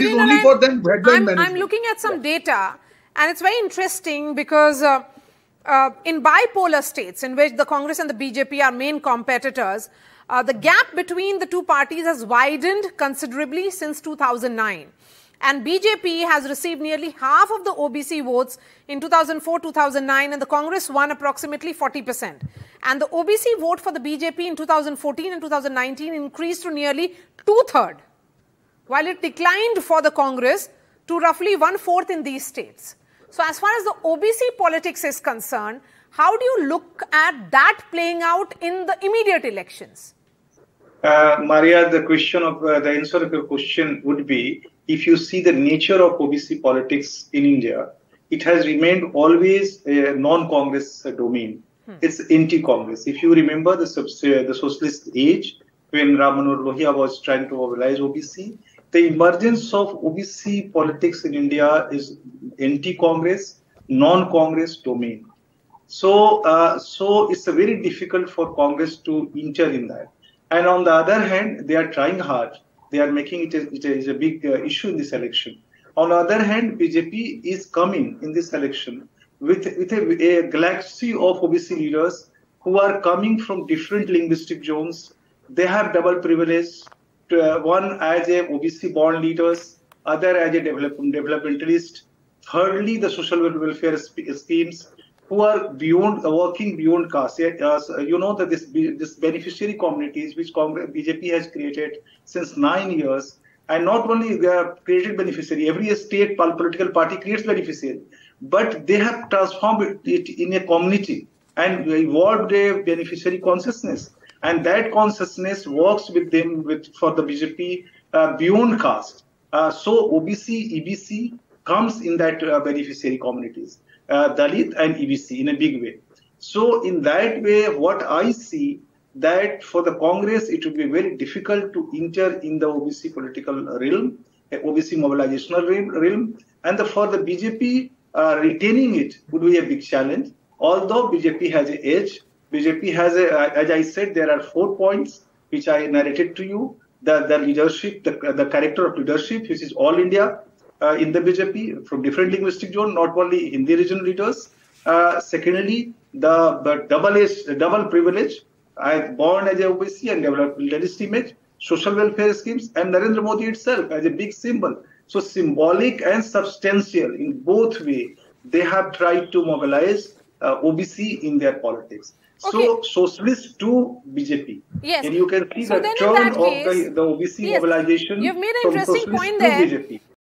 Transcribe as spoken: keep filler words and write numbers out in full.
It is only for them headline management. I'm looking at some data, and it's very interesting because uh, uh, in bipolar states, in which the Congress and the B J P are main competitors, uh, the gap between the two parties has widened considerably since two thousand nine. And B J P has received nearly half of the O B C votes in two thousand four, two thousand nine, and the Congress won approximately forty percent. And the O B C vote for the B J P in two thousand fourteen and two thousand nineteen increased to nearly two-thirds, while it declined for the Congress to roughly one-fourth in these states. So as far as the O B C politics is concerned, how do you look at that playing out in the immediate elections? Uh, Maria, the question of uh, the answer to your question would be, if you see the nature of O B C politics in India, it has remained always a non-Congress domain. Hmm. It's anti-Congress. If you remember the, the socialist age, when Ram Manohar Lohia was trying to mobilize O B C, the emergence of O B C politics in India is anti-Congress, non-Congress domain. So, uh, so it's a very difficult for Congress to enter in that. And on the other hand, they are trying hard. They are making it a, it is a big uh, issue in this election. On the other hand, B J P is coming in this election with, with a, a galaxy of O B C leaders who are coming from different linguistic zones. They have double privilege, to, uh, one as a O B C born leaders, other as a develop, developmentalist. Thirdly, the social welfare schemes who are beyond uh, working beyond caste. Uh, you know that this this beneficiary communities which Congress, B J P has created since nine years, and not only they have created beneficiary, every state political party creates beneficiary, but they have transformed it in a community and evolved a beneficiary consciousness. And that consciousness works with them with for the B J P uh, beyond caste. Uh, so O B C, E B C comes in that uh, beneficiary communities, uh, Dalit and E B C in a big way. So in that way, what I see that for the Congress, it would be very difficult to enter in the O B C political realm, uh, O B C mobilizational realm, realm. And the, for the B J P, uh, retaining it would be a big challenge, although B J P has an edge. B J P has, a, as I said, there are four points which I narrated to you. The, the leadership, the, the character of leadership, which is all India uh, in the B J P from different linguistic zones, not only Hindi regional leaders. Uh, secondly, the, the double age, double privilege, I born as a O B C and developed leadership image, social welfare schemes, and Narendra Modi itself as a big symbol. So symbolic and substantial in both ways, they have tried to mobilize uh, O B C in their politics. Okay. So, socialists to B J P. Yes. And you can see so the turn of the, the O B C yes. mobilization. You've made an interesting point there. B J P.